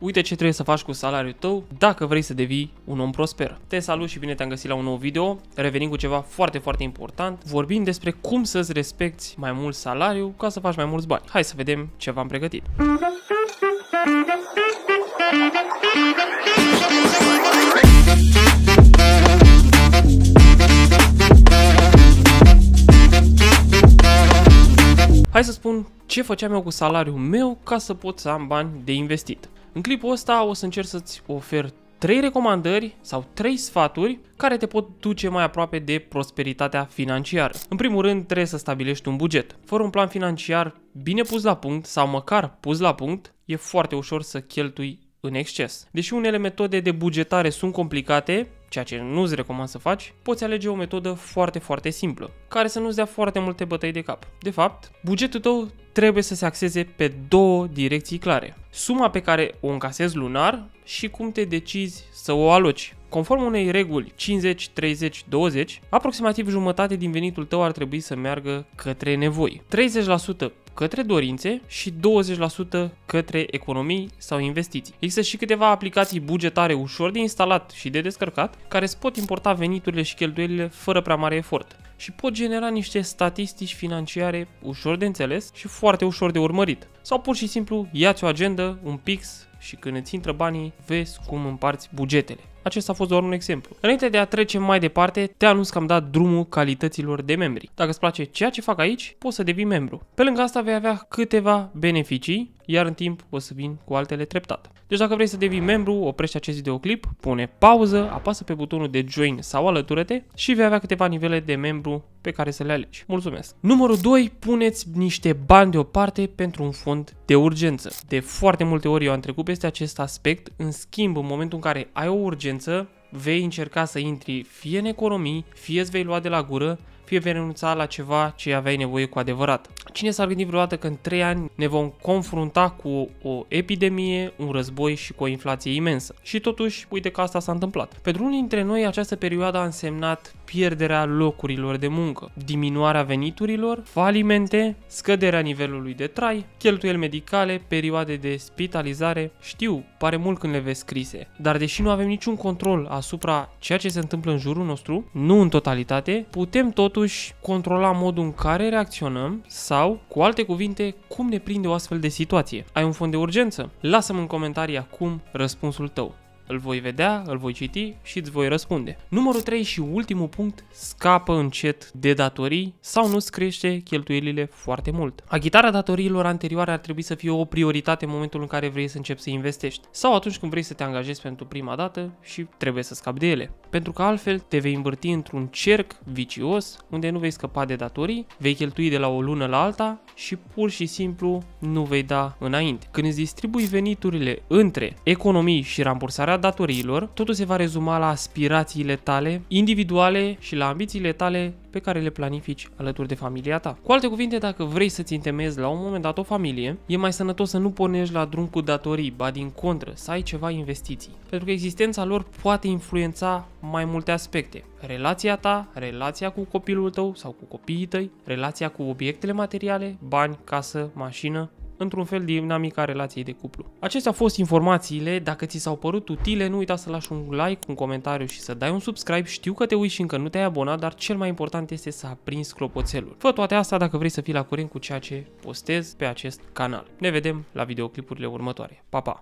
Uite ce trebuie să faci cu salariul tău dacă vrei să devii un om prosper. Te salut și bine te-am găsit la un nou video. Revenim cu ceva foarte, foarte important. Vorbim despre cum să-ți respecti mai mult salariul ca să faci mai mulți bani. Hai să vedem ce v-am pregătit. Hai să spun ce făceam eu cu salariul meu ca să pot să am bani de investit. În clipul ăsta o să încerc să-ți ofer 3 recomandări sau 3 sfaturi care te pot duce mai aproape de prosperitatea financiară. În primul rând, trebuie să stabilești un buget. Fără un plan financiar bine pus la punct sau măcar pus la punct, e foarte ușor să cheltui în exces. Deși unele metode de bugetare sunt complicate, ceea ce nu-ți recomand să faci, poți alege o metodă foarte, foarte simplă, care să nu-ți dea foarte multe bătăi de cap. De fapt, bugetul tău trebuie să se axeze pe două direcții clare. Suma pe care o încasezi lunar și cum te decizi să o aloci. Conform unei reguli 50-30-20, aproximativ jumătate din venitul tău ar trebui să meargă către nevoi. 30% către dorințe și 20% către economii sau investiții. Există și câteva aplicații bugetare ușor de instalat și de descărcat, care îți pot importa veniturile și cheltuielile fără prea mare efort și pot genera niște statistici financiare ușor de înțeles și foarte ușor de urmărit. Sau pur și simplu ia-ți o agendă, un pix și când îți intră banii, vezi cum împarți bugetele. Acesta a fost doar un exemplu. Înainte de a trece mai departe, te anunț că am dat drumul calităților de membri. Dacă îți place ceea ce fac aici, poți să devii membru. Pe lângă asta vei avea câteva beneficii, iar în timp o să vin cu altele treptat. Deci dacă vrei să devii membru, oprește acest videoclip, pune pauză, apasă pe butonul de join sau alătură-te și vei avea câteva nivele de membru pe care să le alegi. Mulțumesc! Numărul 2. Puneți niște bani deoparte pentru un fond de urgență. De foarte multe ori eu am trecut peste acest aspect, în schimb, în momentul în care ai o urgență, vei încerca să intri fie în economii, fie îți vei lua de la gură, fie vei renunța la ceva ce aveai nevoie cu adevărat. Cine s-ar gândi vreodată că în 3 ani ne vom confrunta cu o epidemie, un război și cu o inflație imensă? Și totuși, uite că asta s-a întâmplat. Pentru unii dintre noi, această perioadă a însemnat pierderea locurilor de muncă, diminuarea veniturilor, falimente, scăderea nivelului de trai, cheltuieli medicale, perioade de spitalizare. Știu, pare mult când le vezi scrise, dar deși nu avem niciun control asupra ceea ce se întâmplă în jurul nostru, nu în totalitate, putem totuși controla modul în care reacționăm sau, cu alte cuvinte, cum ne prinde o astfel de situație. Ai un fond de urgență? Lasă-mi în comentarii acum răspunsul tău. Îl voi vedea, îl voi citi și îți voi răspunde. Numărul 3 și ultimul punct, scapă încet de datorii sau nu-ți crește cheltuielile foarte mult. Achitarea datoriilor anterioare ar trebui să fie o prioritate în momentul în care vrei să începi să investești sau atunci când vrei să te angajezi pentru prima dată și trebuie să scapi de ele. Pentru că altfel te vei învârti într-un cerc vicios unde nu vei scăpa de datorii, vei cheltui de la o lună la alta și pur și simplu nu vei da înainte. Când îți distribui veniturile între economii și rambursarea datoriilor, totul se va rezuma la aspirațiile tale individuale și la ambițiile tale pe care le planifici alături de familia ta. Cu alte cuvinte, dacă vrei să-ți întemeiezi la un moment dat o familie, e mai sănătos să nu pornești la drum cu datorii, ba din contră, să ai ceva investiții. Pentru că existența lor poate influența mai multe aspecte. Relația ta, relația cu copilul tău sau cu copiii tăi, relația cu obiectele materiale, bani, casă, mașină, într-un fel dinamica relației de cuplu. Acestea au fost informațiile, dacă ți s-au părut utile, nu uita să lași un like, un comentariu și să dai un subscribe. Știu că te uiți și încă nu te-ai abonat, dar cel mai important este să aprinzi clopoțelul. Fă toate astea dacă vrei să fii la curent cu ceea ce postez pe acest canal. Ne vedem la videoclipurile următoare. Pa, pa!